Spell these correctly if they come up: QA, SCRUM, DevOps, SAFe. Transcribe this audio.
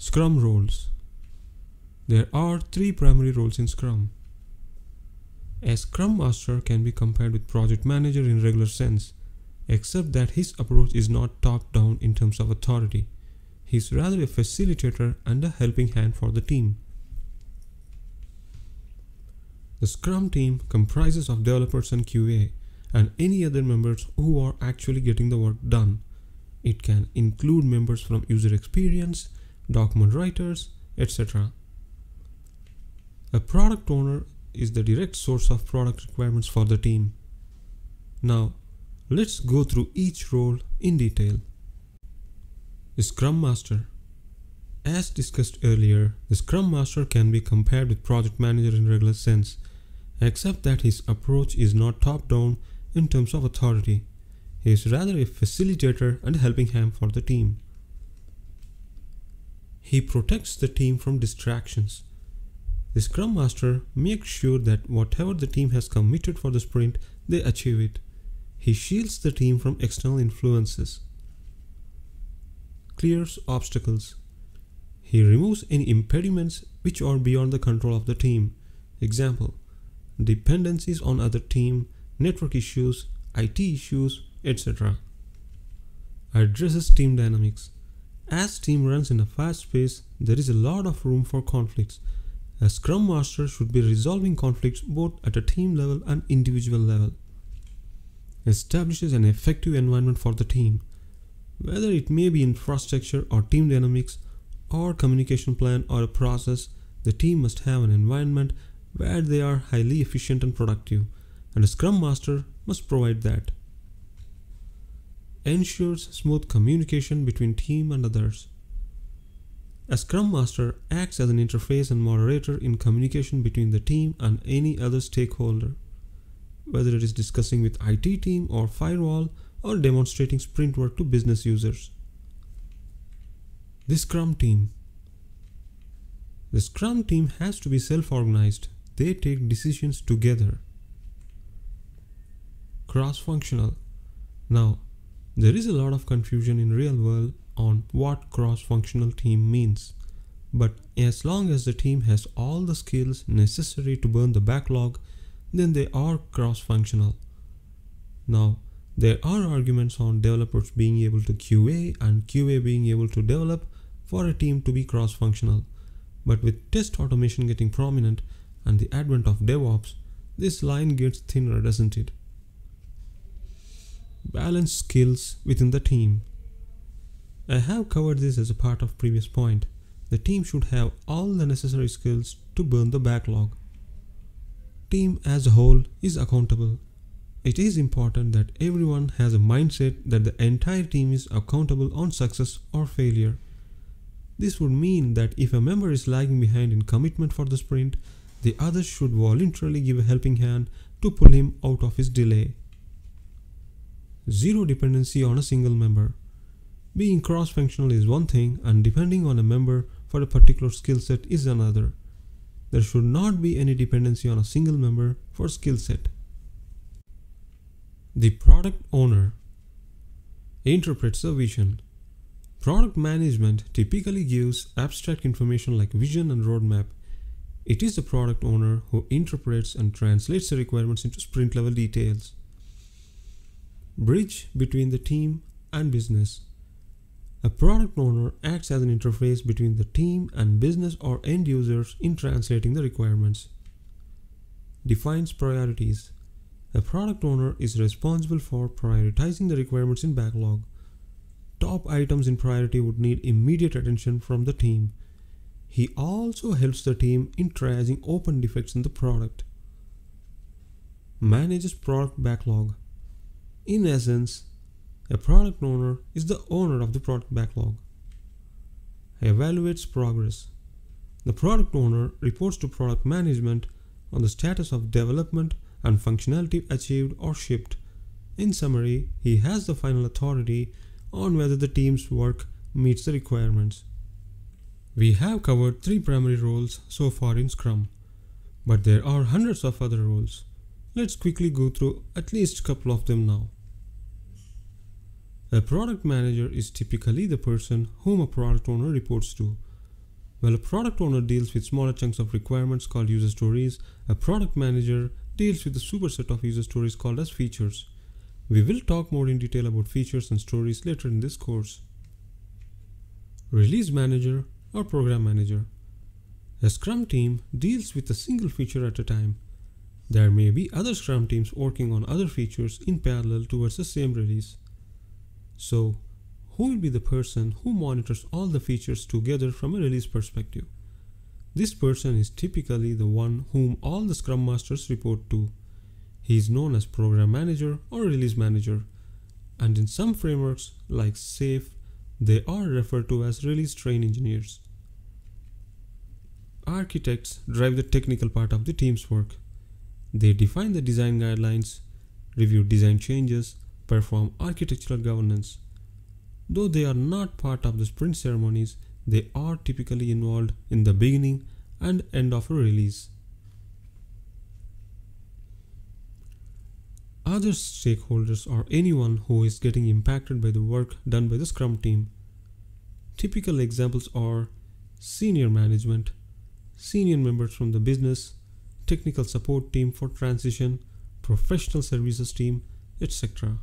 Scrum roles. There are three primary roles in Scrum. A Scrum Master can be compared with Project Manager in regular sense, except that his approach is not top-down in terms of authority. He is rather a facilitator and a helping hand for the team. The Scrum team comprises of developers and QA, and any other members who are actually getting the work done. It can include members from user experience, document writers, etc. A product owner is the direct source of product requirements for the team. Now, let's go through each role in detail. Scrum Master. As discussed earlier, the Scrum Master can be compared with Project Manager in regular sense, except that his approach is not top-down in terms of authority. He is rather a facilitator and a helping hand for the team. He protects the team from distractions. The Scrum Master makes sure that whatever the team has committed for the sprint, they achieve it. He shields the team from external influences. Clears obstacles. He removes any impediments which are beyond the control of the team. Example: dependencies on other team, network issues, IT issues, etc. Addresses team dynamics. As team runs in a fast pace, there is a lot of room for conflicts. A Scrum Master should be resolving conflicts both at a team level and individual level. Establishes an effective environment for the team. Whether it may be infrastructure or team dynamics or communication plan or a process, the team must have an environment where they are highly efficient and productive, and a Scrum Master must provide that. Ensures smooth communication between team and others. A Scrum Master acts as an interface and moderator in communication between the team and any other stakeholder, whether it is discussing with IT team or firewall or demonstrating sprint work to business users. The Scrum team. The Scrum team has to be self-organized. They take decisions together. Cross-functional. Now, there is a lot of confusion in real world on what cross-functional team means, but as long as the team has all the skills necessary to burn the backlog, then they are cross-functional. Now, there are arguments on developers being able to QA and QA being able to develop for a team to be cross-functional, but with test automation getting prominent and the advent of DevOps, this line gets thinner, doesn't it? Balance skills within the team. I have covered this as a part of previous point. The team should have all the necessary skills to burn the backlog. Team as a whole is accountable. It is important that everyone has a mindset that the entire team is accountable on success or failure. This would mean that if a member is lagging behind in commitment for the sprint, the others should voluntarily give a helping hand to pull him out of his delay. Zero dependency on a single member. Being cross-functional is one thing and depending on a member for a particular skill set is another. There should not be any dependency on a single member for skill set. The product owner interprets the vision. Product management typically gives abstract information like vision and roadmap. It is the product owner who interprets and translates the requirements into sprint level details. Bridge between the team and business. A product owner acts as an interface between the team and business or end users in translating the requirements. Defines priorities. A product owner is responsible for prioritizing the requirements in backlog. Top items in priority would need immediate attention from the team. He also helps the team in triaging open defects in the product. Manages product backlog. In essence, a product owner is the owner of the product backlog. Evaluates progress. The product owner reports to product management on the status of development and functionality achieved or shipped. In summary, he has the final authority on whether the team's work meets the requirements. We have covered three primary roles so far in Scrum, but there are hundreds of other roles. Let's quickly go through at least a couple of them now. A product manager is typically the person whom a product owner reports to. While a product owner deals with smaller chunks of requirements called user stories, a product manager deals with a superset of user stories called as features. We will talk more in detail about features and stories later in this course. Release manager or program manager. A Scrum team deals with a single feature at a time. There may be other Scrum teams working on other features in parallel towards the same release. So, who will be the person who monitors all the features together from a release perspective? This person is typically the one whom all the Scrum Masters report to. He is known as Program Manager or Release Manager, and in some frameworks like SAFe, they are referred to as Release Train Engineers. Architects drive the technical part of the team's work. They define the design guidelines, review design changes, perform architectural governance. Though they are not part of the sprint ceremonies, they are typically involved in the beginning and end of a release. Other stakeholders are anyone who is getting impacted by the work done by the Scrum team. Typical examples are senior management, senior members from the business, technical support team for transition, professional services team, etc.